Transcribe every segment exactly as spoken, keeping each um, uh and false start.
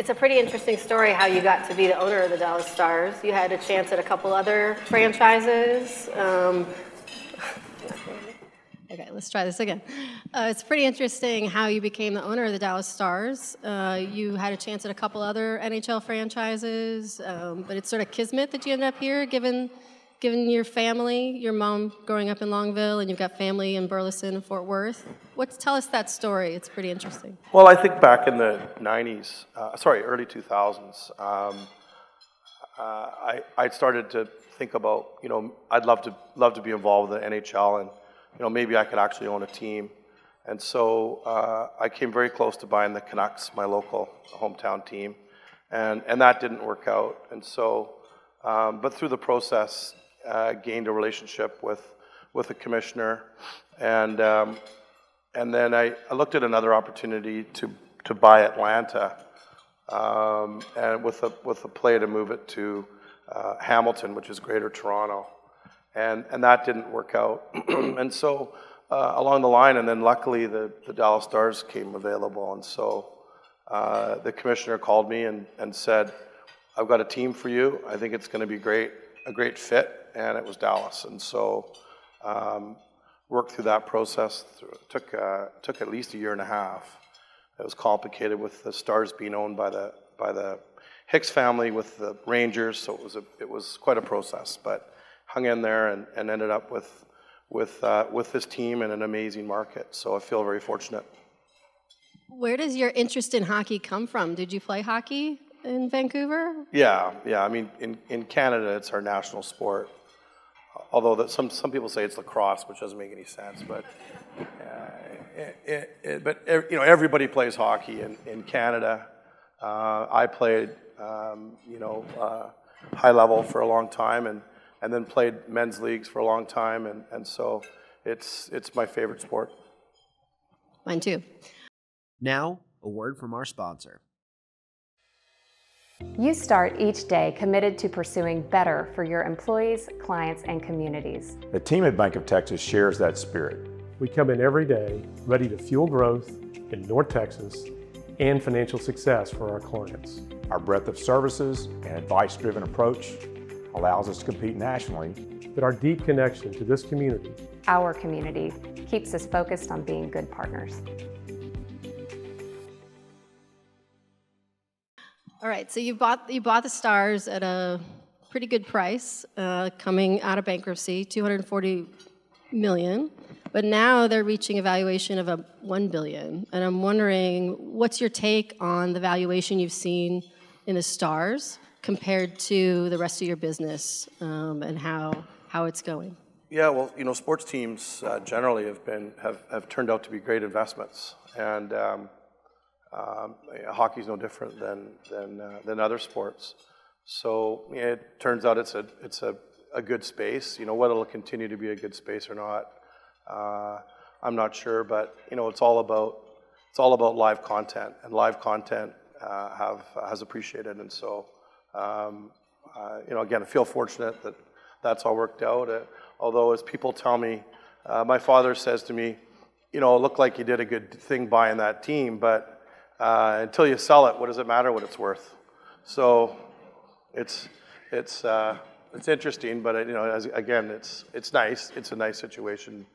It's a pretty interesting story how you got to be the owner of the Dallas Stars. You had a chance at a couple other franchises. Um, okay, let's try this again. Uh, it's pretty interesting how you became the owner of the Dallas Stars. Uh, you had a chance at a couple other N H L franchises, um, but it's sort of kismet that you ended up here, given, given your family, your mom growing up in Longville, and you've got family in Burleson and Fort Worth. What's, tell us that story. It's pretty interesting. Well, I think back in the nineties, uh, sorry, early two thousands, um, uh, I, I started to think about, you know, I'd love to love to be involved with the N H L, and, you know, maybe I could actually own a team. And so uh, I came very close to buying the Canucks, my local hometown team, and, and that didn't work out. And so, um, but through the process, uh, gained a relationship with, with the commissioner, and um, And then I, I looked at another opportunity to, to buy Atlanta, um, and with a with a play to move it to uh, Hamilton, which is Greater Toronto, and and that didn't work out. And so uh, along the line, and then luckily the, the Dallas Stars came available, and so uh, the commissioner called me and and said, "I've got a team for you. I think it's going to be great, a great fit," and it was Dallas, and so. Um, Worked through that process. It took uh, took at least a year and a half. It was complicated with the Stars being owned by the by the Hicks family with the Rangers, so it was a it was quite a process. But hung in there and, and ended up with with uh, with this team in an amazing market. So I feel very fortunate. Where does your interest in hockey come from? Did you play hockey in Vancouver? Yeah, yeah. I mean, in in Canada, it's our national sport. Although that some some people say it's lacrosse, which doesn't make any sense, but uh, it, it, it, but you know everybody plays hockey in in Canada. Uh, I played um, you know uh, high level for a long time, and and then played men's leagues for a long time, and and so it's it's my favorite sport. Mine too. Now, a word from our sponsor. You start each day committed to pursuing better for your employees, clients, and communities. The team at Bank of Texas shares that spirit. We come in every day ready to fuel growth in North Texas and financial success for our clients. Our breadth of services and advice-driven approach allows us to compete nationally. But our deep connection to this community, our community, keeps us focused on being good partners. All right, so you bought you bought the Stars at a pretty good price, uh, coming out of bankruptcy, two hundred forty million dollars. But now they're reaching a valuation of a one billion dollars. And I'm wondering, what's your take on the valuation you've seen in the Stars compared to the rest of your business, um, and how how it's going? Yeah, well, you know, sports teams uh, generally have been have have turned out to be great investments, and. Um, Um, hockey's no different than than uh, than other sports, so it turns out it's a it's a, a good space. You know whether it'll continue to be a good space or not, uh, I'm not sure. But you know it's all about it's all about live content, and live content uh, have has appreciated, and so um, uh, you know again I feel fortunate that that's all worked out. Uh, although as people tell me, uh, my father says to me, you know, it looked like you did a good thing buying that team, but Uh, until you sell it, what does it matter what it's worth? So, it's it's uh, it's interesting, but it, you know, as, again, it's it's nice. It's a nice situation uh,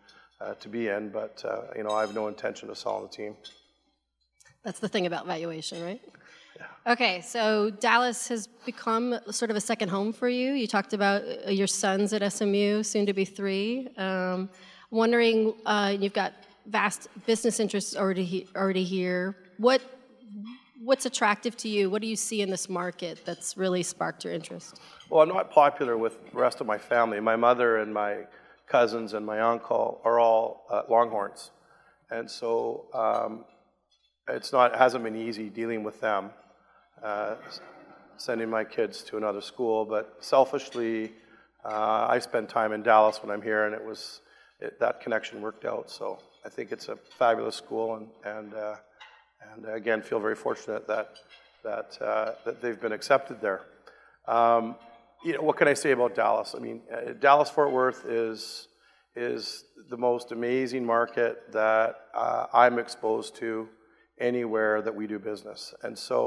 to be in, but uh, you know, I have no intention of selling the team. That's the thing about valuation, right? Yeah. Okay, so Dallas has become sort of a second home for you. You talked about your sons at S M U, soon to be three. Um, wondering, uh, you've got vast business interests already he already here. What what's attractive to you? What do you see in this market that's really sparked your interest? Well, I'm not popular with the rest of my family. My mother and my cousins and my uncle are all uh, Longhorns, and so um, it's not it hasn't been easy dealing with them, uh, sending my kids to another school. But selfishly, uh, I spend time in Dallas when I'm here, and it was it, that connection worked out. So I think it's a fabulous school, and and. Uh, And again, feel very fortunate that that uh, that they've been accepted there. Um, you know, what can I say about Dallas? I mean, uh, Dallas-Fort Worth is is the most amazing market that uh, I'm exposed to anywhere that we do business. And so,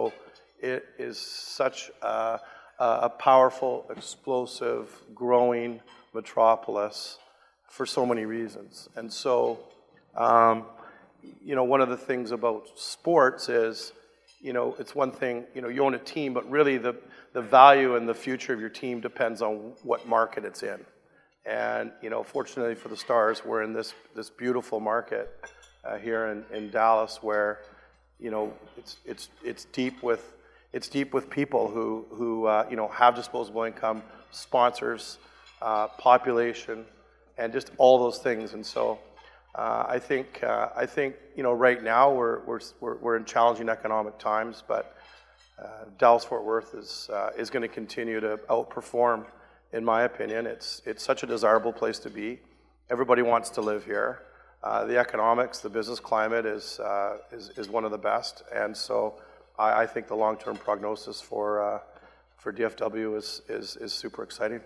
it is such a, a powerful, explosive, growing metropolis for so many reasons. And so, um, you know, one of the things about sports is, you know, it's one thing, you know, you own a team, but really the, the value and the future of your team depends on what market it's in. And, you know, fortunately for the Stars, we're in this, this beautiful market uh, here in, in Dallas where, you know, it's, it's, it's, deep with, it's deep with people who, who uh, you know, have disposable income, sponsors, uh, population, and just all those things. And so uh, I think, uh, I think, you know, right now we're, we're, we're in challenging economic times, but uh, Dallas-Fort Worth is, uh, is going to continue to outperform. In my opinion, it's, it's such a desirable place to be. Everybody wants to live here. Uh, the economics, the business climate is, uh, is, is one of the best. And so I, I think the long-term prognosis for, uh, for D F W is, is, is super exciting.